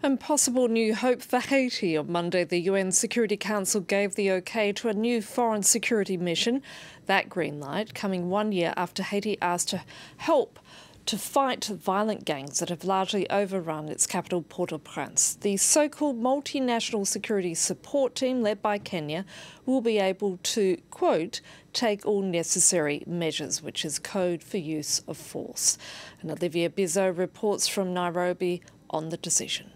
And possible new hope for Haiti. On Monday, the UN Security Council gave the okay to a new foreign security mission. That green light coming 1 year after Haiti asked to help to fight violent gangs that have largely overrun its capital, Port-au-Prince. The so-called multinational security support team led by Kenya will be able to, quote, take all necessary measures, which is code for use of force. And Olivia Bizot reports from Nairobi on the decision.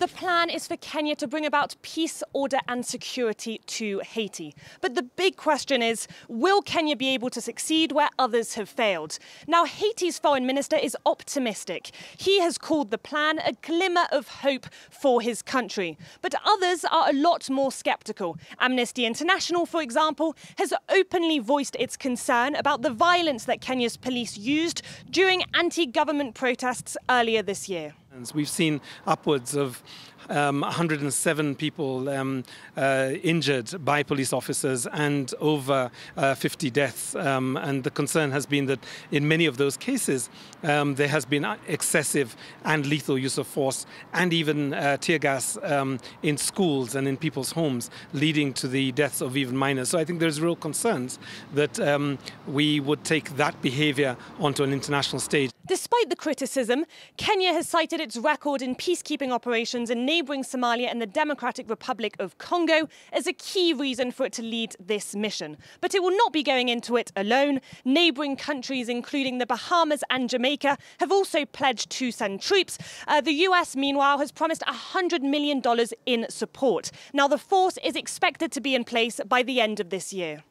The plan is for Kenya to bring about peace, order and security to Haiti. But the big question is, will Kenya be able to succeed where others have failed? Now, Haiti's foreign minister is optimistic. He has called the plan a glimmer of hope for his country. But others are a lot more sceptical. Amnesty International, for example, has openly voiced its concern about the violence that Kenya's police used during anti-government protests earlier this year. We've seen upwards of 107 people injured by police officers and over 50 deaths. And the concern has been that in many of those cases, there has been excessive and lethal use of force and even tear gas in schools and in people's homes, leading to the deaths of even minors. So I think there's real concerns that we would take that behavior onto an international stage. Despite the criticism, Kenya has cited its record in peacekeeping operations in neighbouring Somalia and the Democratic Republic of Congo as a key reason for it to lead this mission. But it will not be going into it alone. Neighbouring countries, including the Bahamas and Jamaica, have also pledged to send troops. The US, meanwhile, has promised $100 million in support. Now, the force is expected to be in place by the end of this year.